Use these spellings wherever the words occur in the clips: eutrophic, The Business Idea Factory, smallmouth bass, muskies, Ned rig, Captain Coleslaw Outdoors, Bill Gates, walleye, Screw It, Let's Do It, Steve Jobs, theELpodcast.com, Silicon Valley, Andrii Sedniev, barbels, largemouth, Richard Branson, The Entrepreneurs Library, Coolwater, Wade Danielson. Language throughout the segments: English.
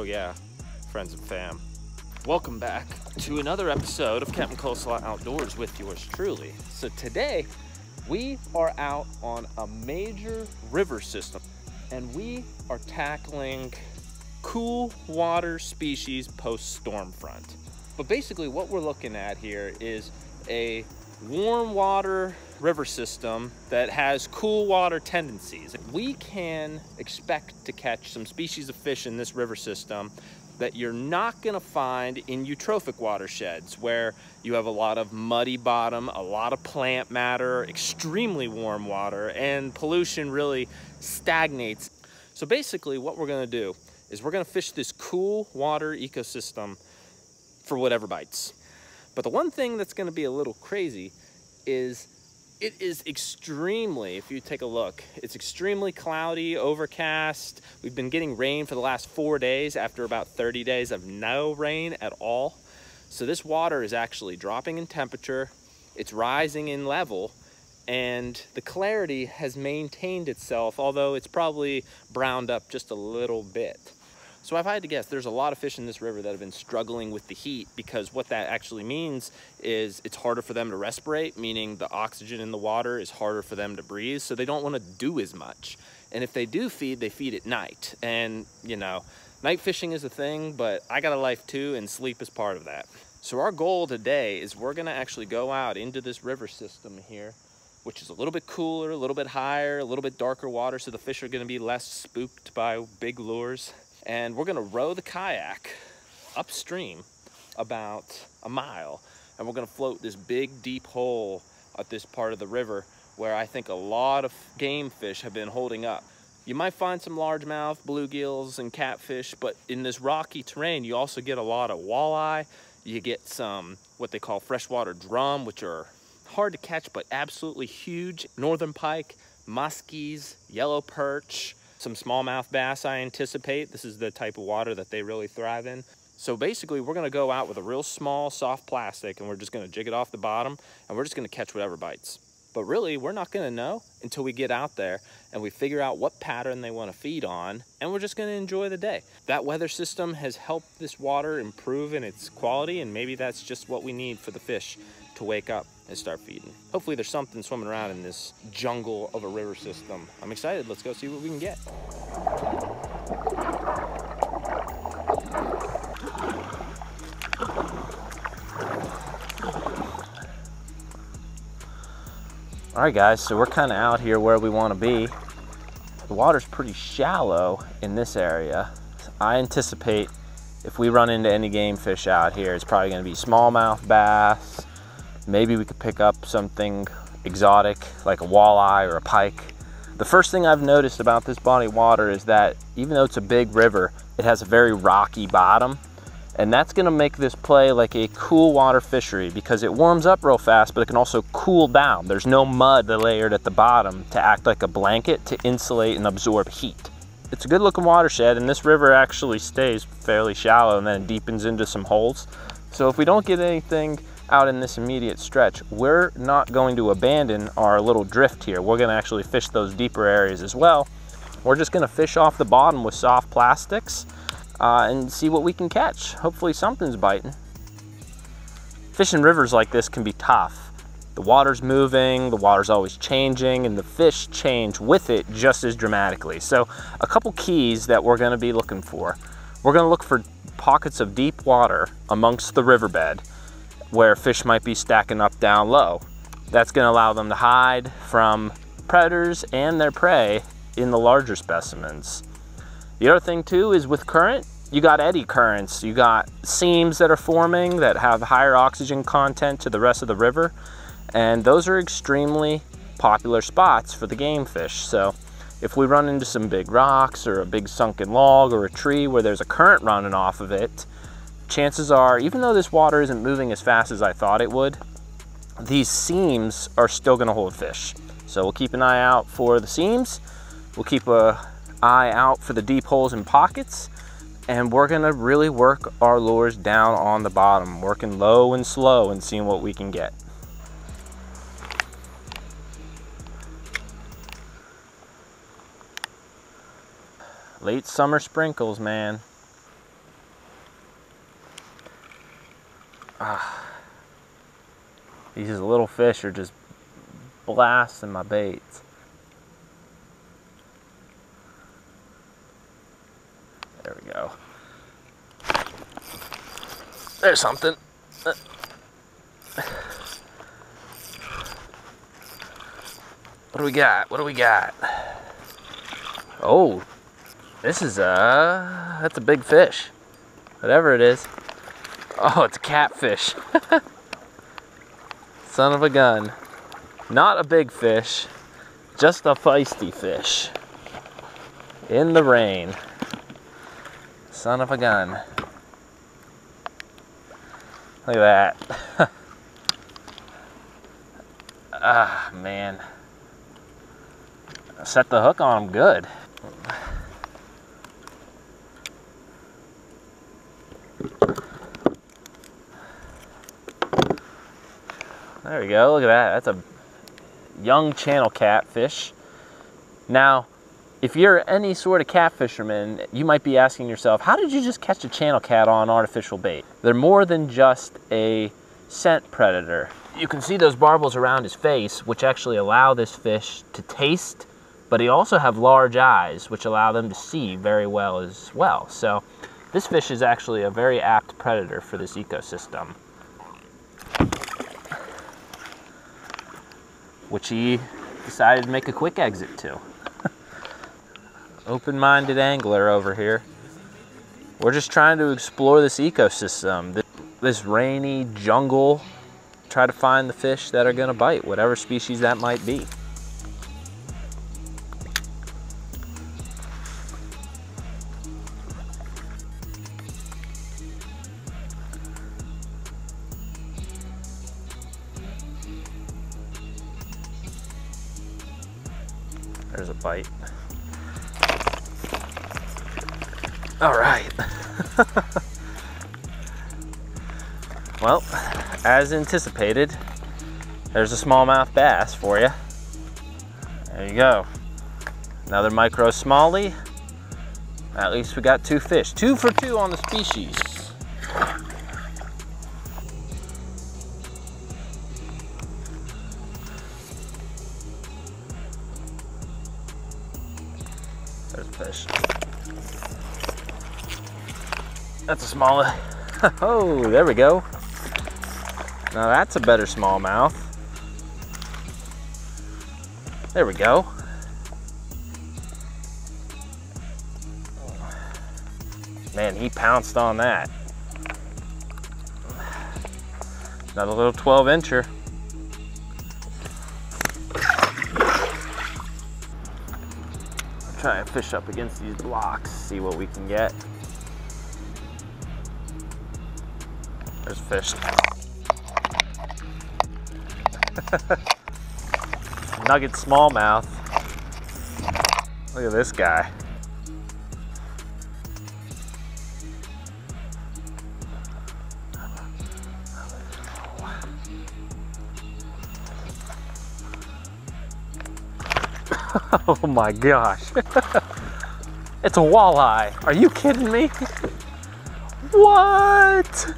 Oh yeah, friends and fam. Welcome back to another episode of Captain Coleslaw Outdoors with yours truly. So today we are out on a major river system and we are tackling cool water species post-storm front. But basically what we're looking at here is a warm water river system that has cool water tendencies. We can expect to catch some species of fish in this river system that you're not gonna find in eutrophic watersheds where you have a lot of muddy bottom, a lot of plant matter, extremely warm water, and pollution really stagnates. So basically what we're gonna do is we're gonna fish this cool water ecosystem for whatever bites. But the one thing that's gonna be a little crazy is it is extremely, if you take a look, it's extremely cloudy, overcast. We've been getting rain for the last 4 days after about 30 days of no rain at all. So this water is actually dropping in temperature, it's rising in level, and the clarity has maintained itself, although it's probably browned up just a little bit. So if I had to guess, there's a lot of fish in this river that have been struggling with the heat, because what that actually means is it's harder for them to respirate, meaning the oxygen in the water is harder for them to breathe, so they don't want to do as much. And if they do feed, they feed at night. And, you know, night fishing is a thing, but I got a life too, and sleep is part of that. So our goal today is we're going to actually go out into this river system here, which is a little bit cooler, a little bit higher, a little bit darker water, so the fish are going to be less spooked by big lures. And we're gonna row the kayak upstream about a mile, and we're gonna float this big deep hole at this part of the river where I think a lot of game fish have been holding up. You might find some largemouth, bluegills, and catfish, but in this rocky terrain you also get a lot of walleye. You get some what they call freshwater drum, which are hard to catch but absolutely huge, northern pike, muskies, yellow perch, some smallmouth bass I anticipate. This is the type of water that they really thrive in. So basically we're gonna go out with a real small, soft plastic and we're just gonna jig it off the bottom and we're just gonna catch whatever bites. But really, we're not gonna know until we get out there and we figure out what pattern they wanna feed on, and we're just gonna enjoy the day. That weather system has helped this water improve in its quality, and maybe that's just what we need for the fish to wake up and start feeding. Hopefully there's something swimming around in this jungle of a river system. I'm excited, let's go see what we can get. All right guys, so we're kind of out here where we want to be. The water's pretty shallow in this area. I anticipate if we run into any game fish out here, it's probably gonna be smallmouth bass. Maybe we could pick up something exotic like a walleye or a pike. The first thing I've noticed about this body of water is that even though it's a big river, it has a very rocky bottom. And that's gonna make this play like a cool water fishery because it warms up real fast, but it can also cool down. There's no mud layered at the bottom to act like a blanket to insulate and absorb heat. It's a good looking watershed, and this river actually stays fairly shallow and then it deepens into some holes. So if we don't get anything out in this immediate stretch, we're not going to abandon our little drift here. We're gonna actually fish those deeper areas as well. We're just gonna fish off the bottom with soft plastics and see what we can catch. Hopefully something's biting. Fishing rivers like this can be tough. The water's moving, the water's always changing, and the fish change with it just as dramatically. So a couple keys that we're gonna be looking for. We're gonna look for pockets of deep water amongst the riverbed where fish might be stacking up down low. That's gonna allow them to hide from predators and their prey in the larger specimens. The other thing too is with current, you got eddy currents, you got seams that are forming that have higher oxygen content to the rest of the river, and those are extremely popular spots for the game fish. So if we run into some big rocks or a big sunken log or a tree where there's a current running off of it, chances are, even though this water isn't moving as fast as I thought it would, these seams are still gonna hold fish. So we'll keep an eye out for the seams, we'll keep an eye out for the deep holes and pockets, and we're gonna really work our lures down on the bottom, working low and slow and seeing what we can get. Late summer sprinkles, man. These little fish are just blasting my baits. There we go. There's something. What do we got? What do we got? Oh, this is that's a big fish. Whatever it is. Oh, it's a catfish. Son of a gun. Not a big fish, just a feisty fish. In the rain. Son of a gun. Look at that. Ah, man. I set the hook on him good. There we go, look at that. That's a young channel catfish. Now, if you're any sort of catfisherman, you might be asking yourself, how did you just catch a channel cat on artificial bait? They're more than just a scent predator. You can see those barbels around his face, which actually allow this fish to taste, but he also have large eyes, which allow them to see very well as well. So this fish is actually a very apt predator for this ecosystem, which he decided to make a quick exit to. Open-minded angler over here. We're just trying to explore this ecosystem, this rainy jungle, try to find the fish that are gonna bite, whatever species that might be. There's a bite. All right. Well, as anticipated, there's a smallmouth bass for you. There you go. Another micro smallie. At least we got two fish. 2 for 2 on the species. There's a fish. That's a smaller. Oh, there we go. Now that's a better smallmouth. There we go. Man, he pounced on that. Another little 12-incher. I'll try and fish up against these blocks, see what we can get. There's a fish. Nugget smallmouth. Look at this guy. Oh my gosh. It's a walleye. Are you kidding me? What?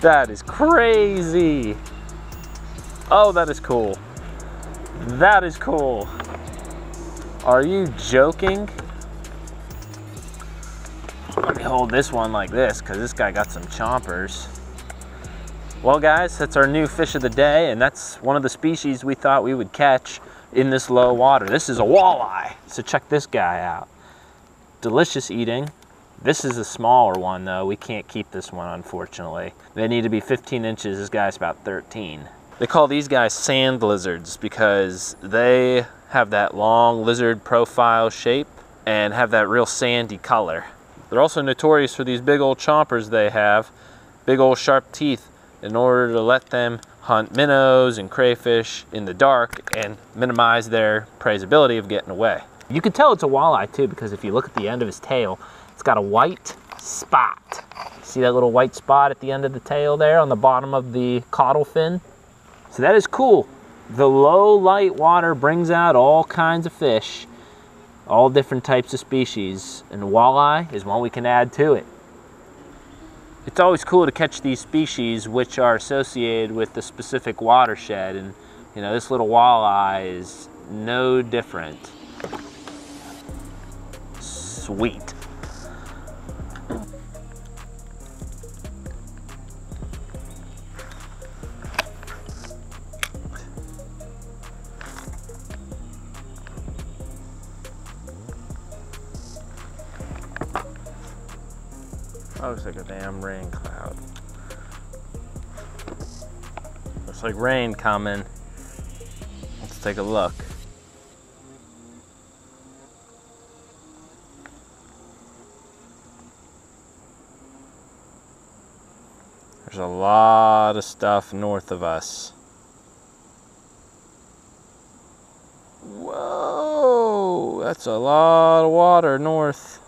That is crazy. Oh, that is cool. That is cool. Are you joking? Let me hold this one like this, because this guy got some chompers. Well, guys, that's our new fish of the day, and that's one of the species we thought we would catch in this low water. This is a walleye, so check this guy out. Delicious eating. This is a smaller one, though. We can't keep this one, unfortunately. They need to be 15 inches. This guy's about 13. They call these guys sand lizards because they have that long lizard profile shape and have that real sandy color. They're also notorious for these big old chompers they have, big old sharp teeth, in order to let them hunt minnows and crayfish in the dark and minimize their prey's ability of getting away. You can tell it's a walleye too because if you look at the end of his tail, it's got a white spot. See that little white spot at the end of the tail there on the bottom of the caudal fin? So that is cool. The low light water brings out all kinds of fish, all different types of species, and walleye is one we can add to it. it's always cool to catch these species which are associated with the specific watershed, and you know, this little walleye is no different. Sweet. That looks like a damn rain cloud. Looks like rain coming. Let's take a look. There's a lot of stuff north of us. Whoa, that's a lot of water north.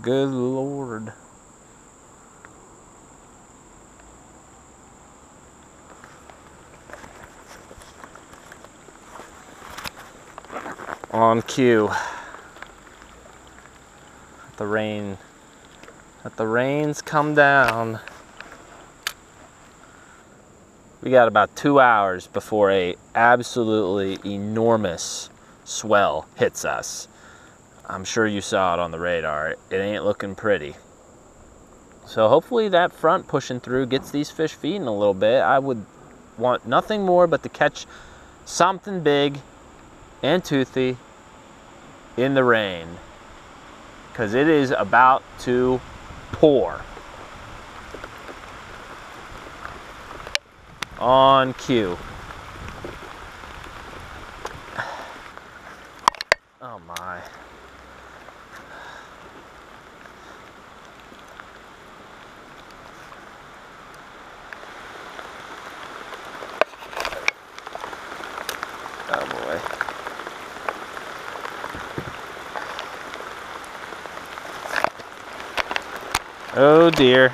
Good Lord. On cue. Let the rains come down. We got about 2 hours before a absolutely enormous swell hits us. I'm sure you saw it on the radar. It ain't looking pretty. So hopefully that front pushing through gets these fish feeding a little bit. I would want nothing more but to catch something big and toothy in the rain, because it is about to pour. On cue. Oh my. Oh dear.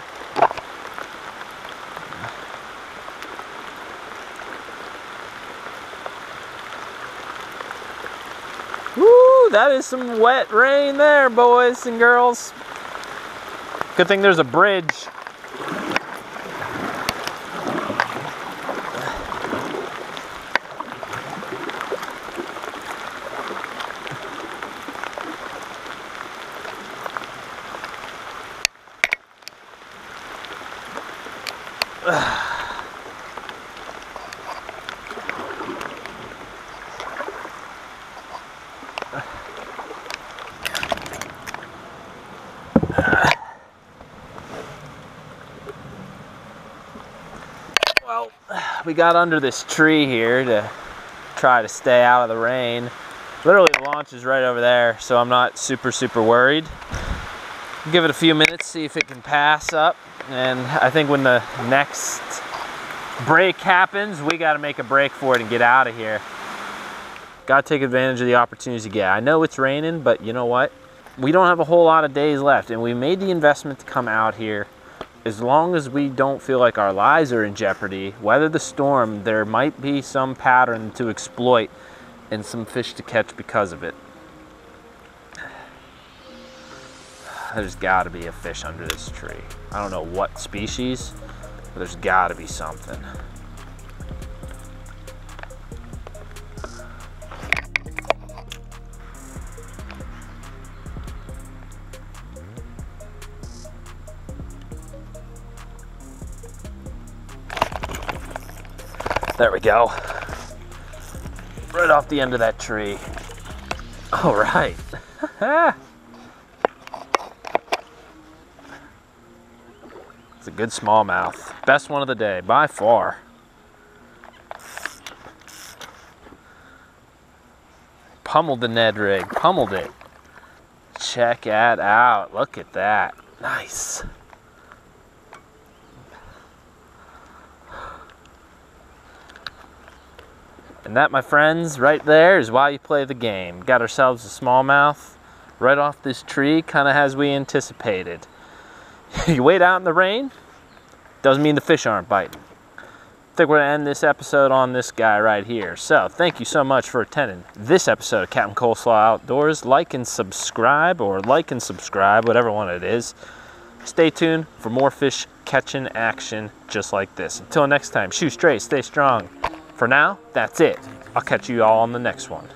Woo, that is some wet rain there, boys and girls. Good thing there's a bridge. Well, we got under this tree here to try to stay out of the rain. Literally the launch is right over there, so I'm not super worried. Give it a few minutes, see if it can pass up. And I think when the next break happens, we got to make a break for it and get out of here. Got to take advantage of the opportunities you get. I know it's raining, but you know what? We don't have a whole lot of days left, and we made the investment to come out here. As long as we don't feel like our lives are in jeopardy, weather the storm, there might be some pattern to exploit and some fish to catch because of it. There's got to be a fish under this tree. I don't know what species, but there's got to be something. There we go. Right off the end of that tree. All right. It's a good smallmouth. Best one of the day, by far. Pummeled the Ned rig, pummeled it. Check that out, look at that, nice. And that, my friends, right there is why you play the game. Got ourselves a smallmouth right off this tree, kind of as we anticipated. You wait out in the rain, doesn't mean the fish aren't biting. I think we're gonna end this episode on this guy right here. So thank you so much for attending this episode of Captain Coleslaw Outdoors. Like and subscribe, whatever one it is. Stay tuned for more fish catching action just like this. Until next time, shoot straight, stay strong. For now, that's it. I'll catch you all on the next one.